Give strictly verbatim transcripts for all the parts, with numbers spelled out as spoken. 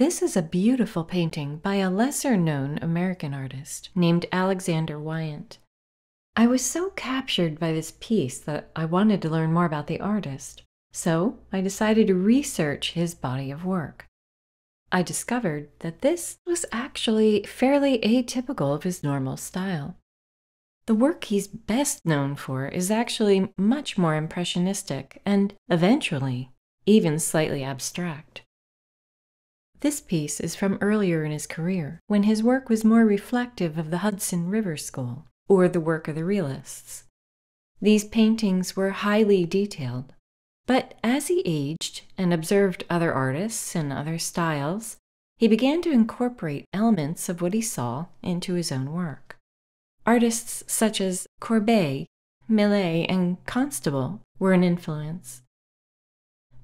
This is a beautiful painting by a lesser-known American artist named Alexander Wyant. I was so captured by this piece that I wanted to learn more about the artist, so I decided to research his body of work. I discovered that this was actually fairly atypical of his normal style. The work he's best known for is actually much more impressionistic and, eventually, even slightly abstract. This piece is from earlier in his career, when his work was more reflective of the Hudson River School, or the work of the realists. These paintings were highly detailed, but as he aged and observed other artists and other styles, he began to incorporate elements of what he saw into his own work. Artists such as Courbet, Millet, and Constable were an influence.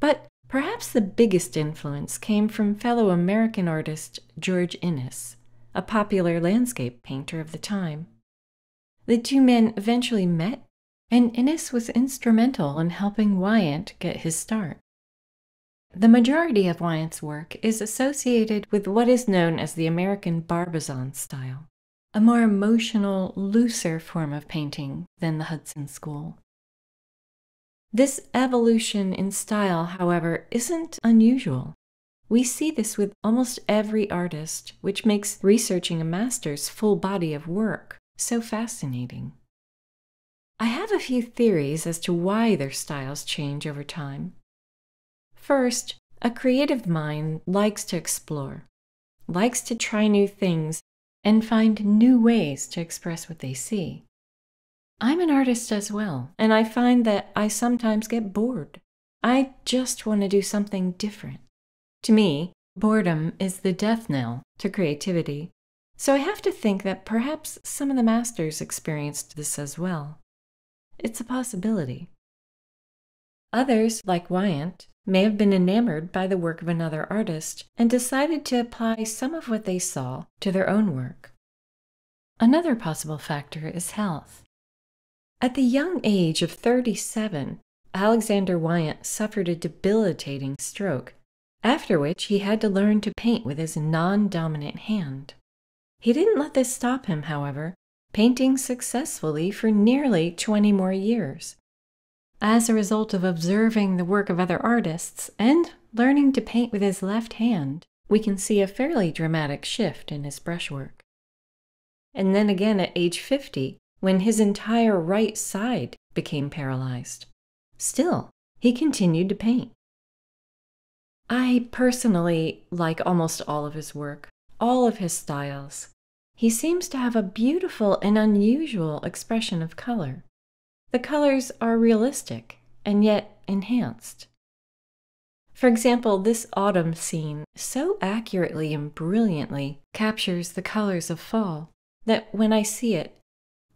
But perhaps the biggest influence came from fellow American artist George Innes, a popular landscape painter of the time. The two men eventually met, and Innes was instrumental in helping Wyant get his start. The majority of Wyant's work is associated with what is known as the American Barbizon style, a more emotional, looser form of painting than the Hudson School. This evolution in style, however, isn't unusual. We see this with almost every artist, which makes researching a master's full body of work so fascinating. I have a few theories as to why their styles change over time. First, a creative mind likes to explore, likes to try new things, and find new ways to express what they see. I'm an artist as well, and I find that I sometimes get bored. I just want to do something different. To me, boredom is the death knell to creativity. So I have to think that perhaps some of the masters experienced this as well. It's a possibility. Others, like Wyant, may have been enamored by the work of another artist and decided to apply some of what they saw to their own work. Another possible factor is health. At the young age of thirty-seven, Alexander Wyant suffered a debilitating stroke, after which he had to learn to paint with his non-dominant hand. He didn't let this stop him, however, painting successfully for nearly twenty more years. As a result of observing the work of other artists and learning to paint with his left hand, we can see a fairly dramatic shift in his brushwork. And then again at age fifty, when his entire right side became paralyzed. Still, he continued to paint. I personally like almost all of his work. All of his styles. He seems to have a beautiful and unusual expression of color. The colors are realistic and yet enhanced. For example, this autumn scene so accurately and brilliantly captures the colors of fall that when I see it,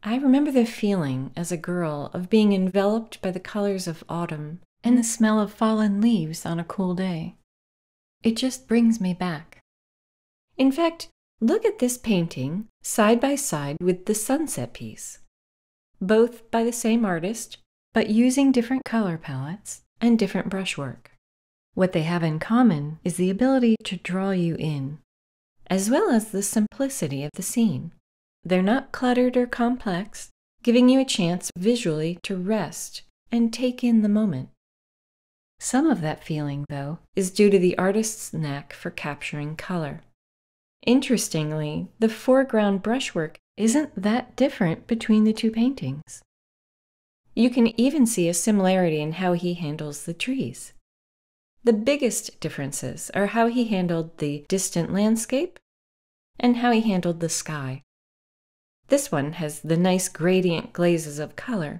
I remember the feeling as a girl of being enveloped by the colors of autumn and the smell of fallen leaves on a cool day. It just brings me back. In fact, look at this painting side by side with the sunset piece, both by the same artist, but using different color palettes and different brushwork. What they have in common is the ability to draw you in, as well as the simplicity of the scene. They're not cluttered or complex, giving you a chance visually to rest and take in the moment. Some of that feeling, though, is due to the artist's knack for capturing color. Interestingly, the foreground brushwork isn't that different between the two paintings. You can even see a similarity in how he handles the trees. The biggest differences are how he handled the distant landscape and how he handled the sky. This one has the nice gradient glazes of color,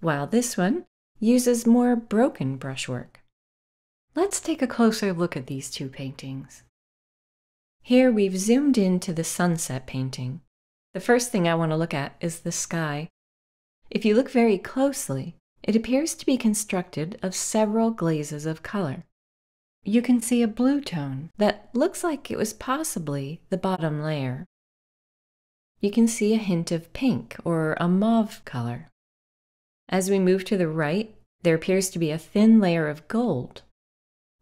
while this one uses more broken brushwork. Let's take a closer look at these two paintings. Here we've zoomed into the sunset painting. The first thing I want to look at is the sky. If you look very closely, it appears to be constructed of several glazes of color. You can see a blue tone that looks like it was possibly the bottom layer. You can see a hint of pink or a mauve color. As we move to the right, there appears to be a thin layer of gold.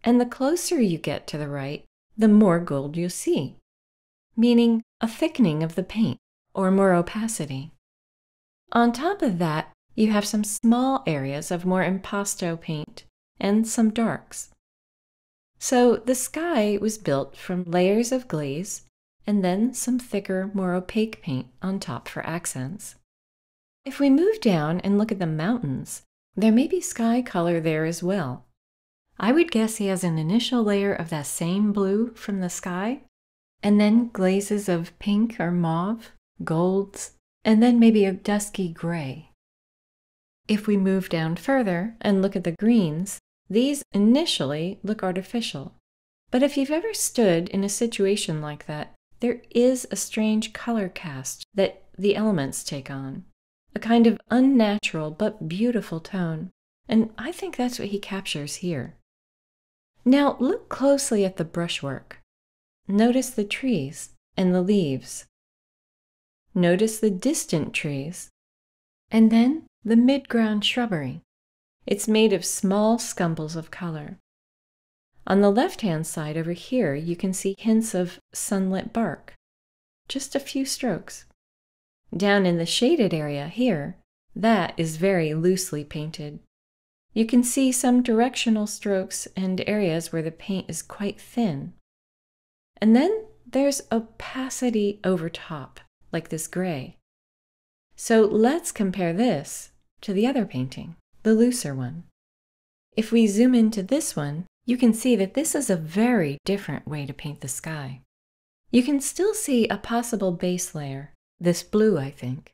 And the closer you get to the right, the more gold you see, meaning a thickening of the paint or more opacity. On top of that, you have some small areas of more impasto paint and some darks. So the sky was built from layers of glaze and then some thicker, more opaque paint on top for accents. If we move down and look at the mountains, there may be sky color there as well. I would guess he has an initial layer of that same blue from the sky, and then glazes of pink or mauve, golds, and then maybe a dusky gray. If we move down further and look at the greens, these initially look artificial. But if you've ever stood in a situation like that, there is a strange color cast that the elements take on, a kind of unnatural but beautiful tone, and I think that's what he captures here. Now look closely at the brushwork. Notice the trees and the leaves. Notice the distant trees, and then the mid-ground shrubbery. It's made of small scumbles of color. On the left-hand side over here, you can see hints of sunlit bark, just a few strokes. Down in the shaded area here, that is very loosely painted. You can see some directional strokes and areas where the paint is quite thin. And then there's opacity over top, like this gray. So let's compare this to the other painting, the looser one. If we zoom into this one, you can see that this is a very different way to paint the sky. You can still see a possible base layer, this blue, I think.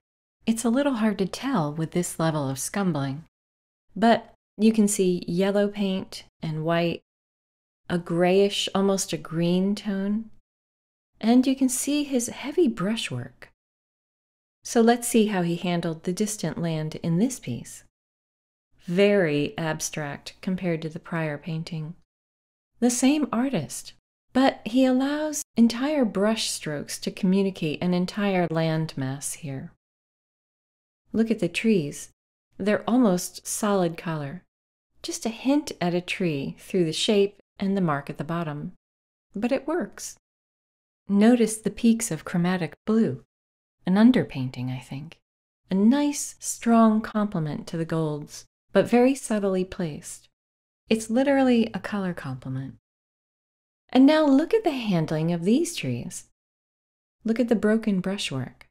It's a little hard to tell with this level of scumbling, but you can see yellow paint and white, a grayish, almost a green tone, and you can see his heavy brushwork. So let's see how he handled the distant land in this piece. Very abstract compared to the prior painting. The same artist, but he allows entire brush strokes to communicate an entire landmass here. Look at the trees. They're almost solid color. Just a hint at a tree through the shape and the mark at the bottom. But it works. Notice the peaks of chromatic blue. An underpainting, I think. A nice, strong complement to the golds, but very subtly placed. It's literally a color complement. And now look at the handling of these trees. Look at the broken brushwork.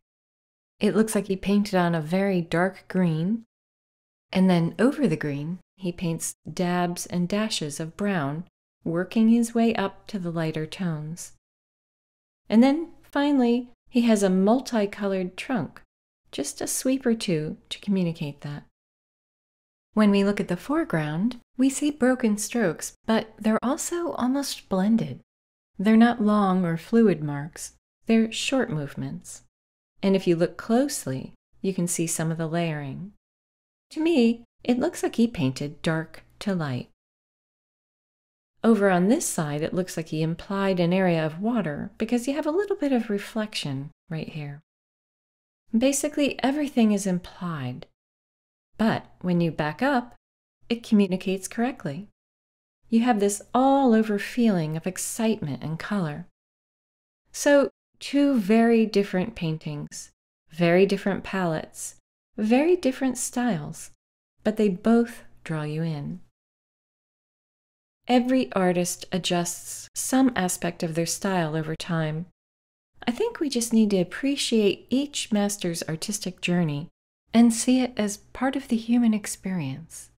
It looks like he painted on a very dark green, and then over the green, he paints dabs and dashes of brown, working his way up to the lighter tones. And then, finally, he has a multicolored trunk, just a sweep or two to communicate that. When we look at the foreground, we see broken strokes, but they're also almost blended. They're not long or fluid marks, they're short movements. And if you look closely, you can see some of the layering. To me, it looks like he painted dark to light. Over on this side, it looks like he implied an area of water because you have a little bit of reflection right here. Basically, everything is implied, but when you back up, it communicates correctly. You have this all-over feeling of excitement and color. So, two very different paintings, very different palettes, very different styles, but they both draw you in. Every artist adjusts some aspect of their style over time. I think we just need to appreciate each master's artistic journey and see it as part of the human experience.